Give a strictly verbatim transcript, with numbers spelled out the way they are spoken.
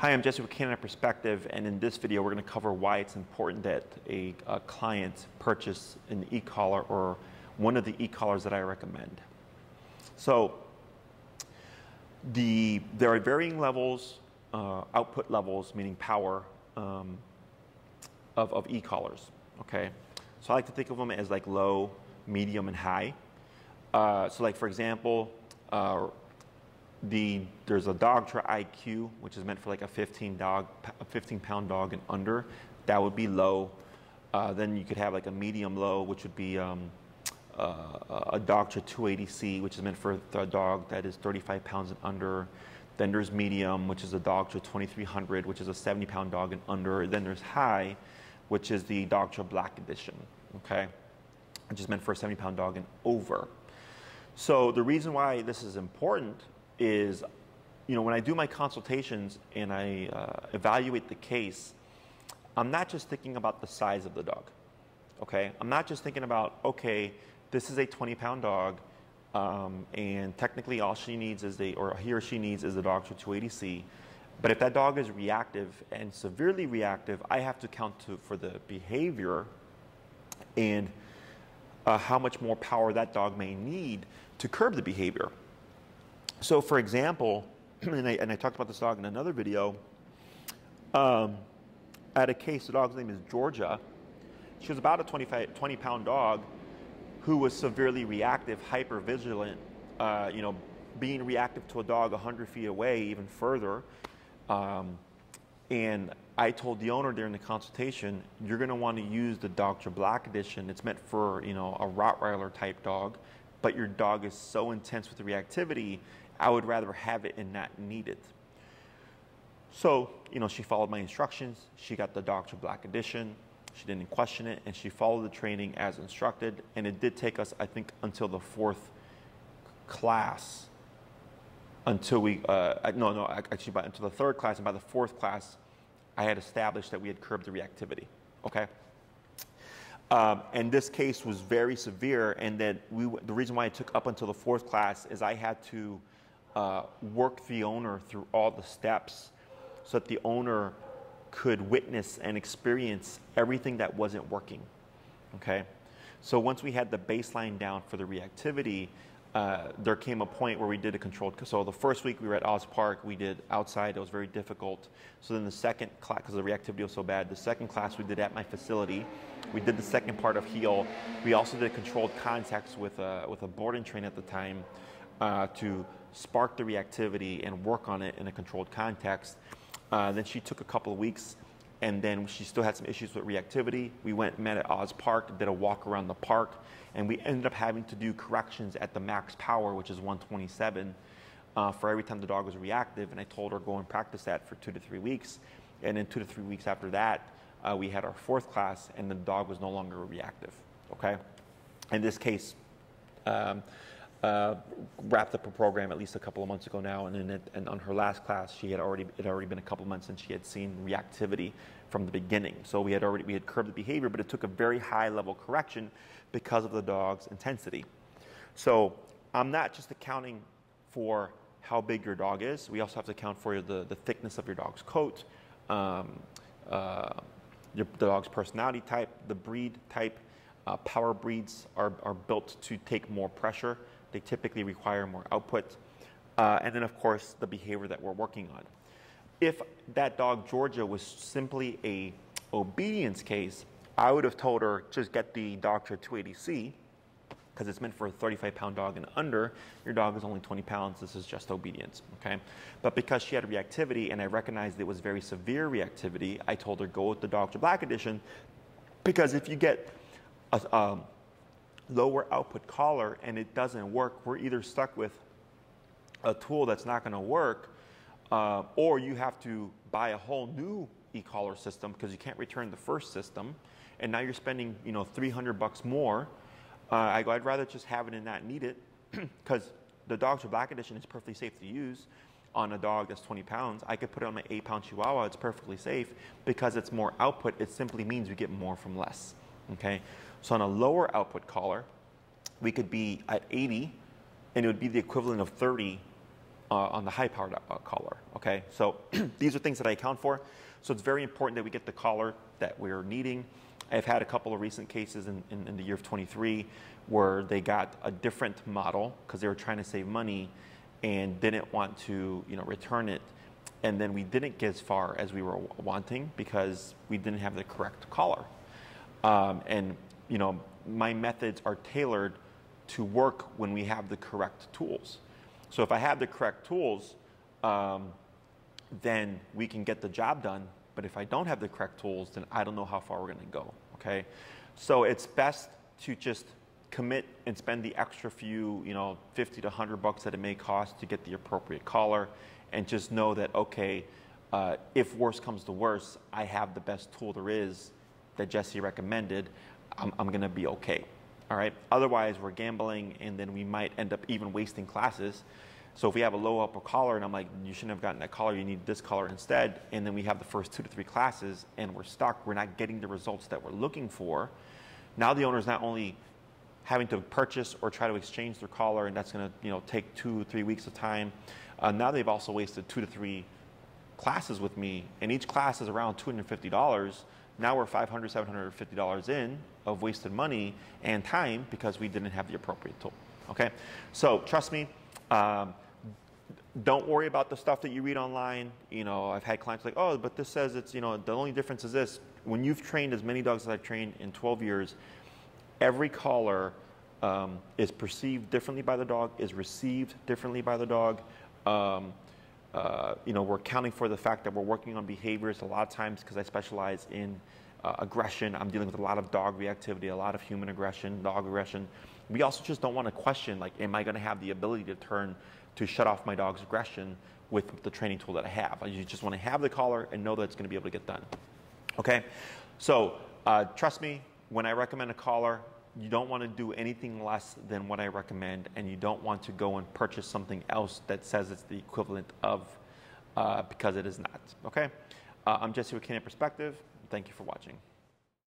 Hi, I'm Jesse with Canine Perspective, and in this video we're going to cover why it's important that a, a client purchase an e-collar or one of the e-collars that I recommend. So the, there are varying levels, uh, output levels, meaning power, um, of, of e-collars, okay? So I like to think of them as like low, medium, and high. Uh, so like for example, uh, The, there's a Dogtra I Q, which is meant for like a fifteen dog, fifteen pound dog and under. That would be low. Uh, then you could have like a medium low, which would be um, uh, a Dogtra two eighty C, which is meant for a dog that is thirty-five pounds and under. Then there's medium, which is a Dogtra twenty-three hundred, which is a seventy pound dog and under. Then there's high, which is the Dogtra Black Edition, okay, which is meant for a seventy pound dog and over. So the reason why this is important is, you know, when I do my consultations and I uh, evaluate the case, I'm not just thinking about the size of the dog, okay? I'm not just thinking about, okay, this is a twenty pound dog, um, and technically all she needs is a, or he or she needs is a Dogtra two eighty C, but if that dog is reactive and severely reactive, I have to count to, for the behavior and uh, how much more power that dog may need to curb the behavior. So for example, and I, and I talked about this dog in another video, um, I had a case, the dog's name is Georgia. She was about a twenty-pound dog who was severely reactive, hypervigilant, uh, you know, being reactive to a dog one hundred feet away, even further. Um, and I told the owner during the consultation, you're gonna wanna use the Dogtra Black Edition. It's meant for, you know, a Rottweiler type dog, but your dog is so intense with the reactivity, I would rather have it and not need it. So, you know, she followed my instructions. She got the Dogtra Black Edition. She didn't question it, and she followed the training as instructed. And it did take us, I think, until the fourth class, until we, uh, no, no, actually, by, until the third class, and by the fourth class, I had established that we had curbed the reactivity, okay? Um, and this case was very severe, and that we, the reason why it took up until the fourth class is I had to uh, work the owner through all the steps so that the owner could witness and experience everything that wasn't working, okay? So once we had the baseline down for the reactivity, uh, there came a point where we did a controlled, so the first week we were at Oz Park, we did outside, it was very difficult. So then the second class, because the reactivity was so bad, the second class we did at my facility. We did the second part of HEAL. We also did controlled contacts with a, with a boarding train at the time uh, to spark the reactivity and work on it in a controlled context. Uh, then she took a couple of weeks, and then she still had some issues with reactivity. We went and met at Oz Park, did a walk around the park, and we ended up having to do corrections at the max power, which is one twenty-seven, uh, for every time the dog was reactive. And I told her, go and practice that for two to three weeks. And then two to three weeks after that, Uh, we had our fourth class, and the dog was no longer reactive, okay? In this case, um, uh, wrapped up a program at least a couple of months ago now, and, then it, and on her last class, she had already, it had already been a couple of months, and she had seen reactivity from the beginning. So we had already, we had curbed the behavior, but it took a very high level correction because of the dog's intensity. So I'm not just accounting for how big your dog is. We also have to account for the, the thickness of your dog's coat, um, uh, Your, the dog's personality type, the breed type. Uh, power breeds are, are built to take more pressure. They typically require more output. Uh, and then, of course, the behavior that we're working on. If that dog, Georgia, was simply a obedience case, I would have told her, just get the Dogtra two eighty C, because it's meant for a thirty-five pound dog and under. Your dog is only twenty pounds. This is just obedience, okay? But because she had reactivity, and I recognized it was very severe reactivity, I told her, go with the Dogtra Black Edition, because if you get a um, lower output collar and it doesn't work, we're either stuck with a tool that's not gonna work, uh, or you have to buy a whole new e-collar system because you can't return the first system, and now you're spending, you know, three hundred bucks more. Uh, I go, I'd rather just have it and not need it, because the Dogtra Black Edition is perfectly safe to use on a dog that's twenty pounds. I could put it on my eight pound Chihuahua. It's perfectly safe because it's more output. It simply means we get more from less, okay? So on a lower output collar, we could be at eighty, and it would be the equivalent of thirty uh, on the high-powered uh, collar, okay? So these are things that I account for. So it's very important that we get the collar that we're needing. I've had a couple of recent cases in, in, in the year of twenty-three where they got a different model because they were trying to save money and didn't want to, you know, return it. And then we didn't get as far as we were wanting because we didn't have the correct collar. Um, and, you know, my methods are tailored to work when we have the correct tools. So if I have the correct tools, um, then we can get the job done. But if I don't have the correct tools, then I don't know how far we're gonna go, okay? So it's best to just commit and spend the extra few, you know, fifty to a hundred bucks that it may cost to get the appropriate collar, and just know that, okay, uh, if worse comes to worse, I have the best tool there is that Jesse recommended. I'm, I'm gonna be okay, all right? Otherwise, we're gambling, and then we might end up even wasting classes. So if we have a low upper collar and I'm like, you shouldn't have gotten that collar, you need this collar instead, and then we have the first two to three classes and we're stuck, we're not getting the results that we're looking for. Now the owner's not only having to purchase or try to exchange their collar, and that's gonna, you know, take two, three weeks of time. Uh, now they've also wasted two to three classes with me, and each class is around two hundred fifty dollars. Now we're five hundred, seven hundred fifty dollars in of wasted money and time because we didn't have the appropriate tool, okay? So trust me, Um, don't worry about the stuff that you read online. You know, I've had clients like, oh, but this says it's, you know, the only difference is this. When you've trained as many dogs as I've trained in twelve years, every collar um, is perceived differently by the dog, is received differently by the dog. Um, uh, you know, we're accounting for the fact that we're working on behaviors a lot of times because I specialize in uh, aggression. I'm dealing with a lot of dog reactivity, a lot of human aggression, dog aggression. We also just don't want to question, like, am I going to have the ability to turn to shut off my dog's aggression with the training tool that I have? You just want to have the collar and know that it's going to be able to get done. Okay, so uh, trust me, when I recommend a collar, you don't want to do anything less than what I recommend, and you don't want to go and purchase something else that says it's the equivalent of, uh, because it is not. Okay, uh, I'm Jesse with Canine Perspective. Thank you for watching.